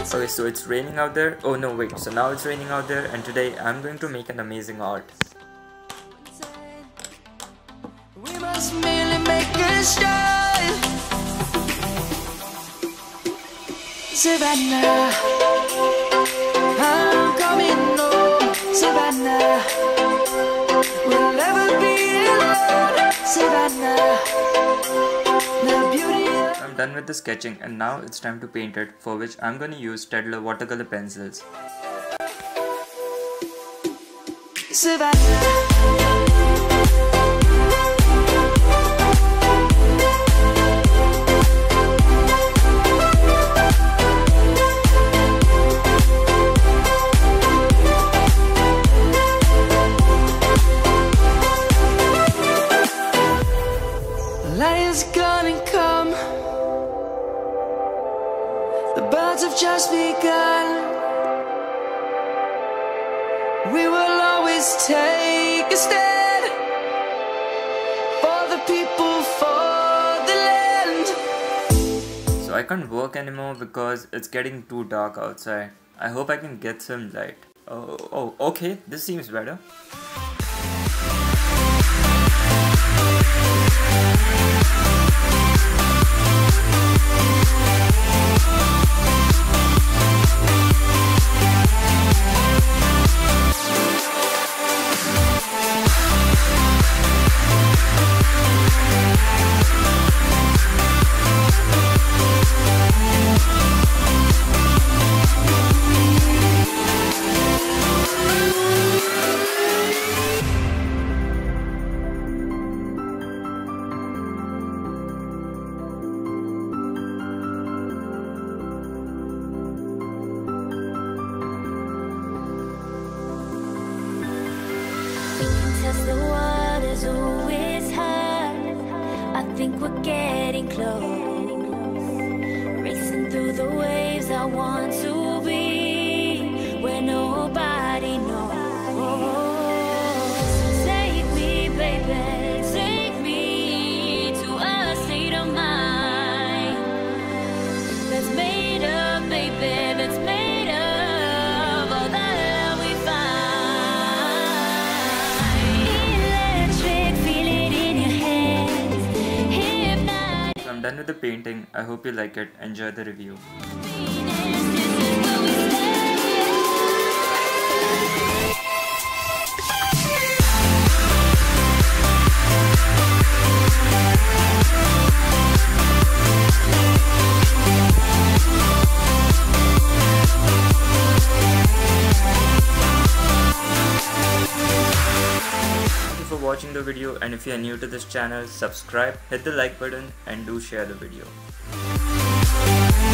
Okay, so it's raining out there. Oh no, wait, so now it's raining out there, and today I'm going to make an amazing art. We must merely make a start. Savannah, I'm coming home. Savannah, we'll never be alone. Savannah. I'm done with the sketching and now it's time to paint it, for which I'm gonna use Staedtler watercolor pencils. The birds have just begun. We will always take a stand for the people, for the land. So I can't work anymore because it's getting too dark outside. I hope I can get some light. Oh, okay, this seems better. The water's always high. I think we're getting close. Racing through the waves, I want to be where nobody knows. So take me, baby, take me to a state of mind that's made up, baby, that's made. I'm done with the painting. I hope you like it. Enjoy the review. Watching the video, and if you are new to this channel, subscribe, hit the like button and do share the video.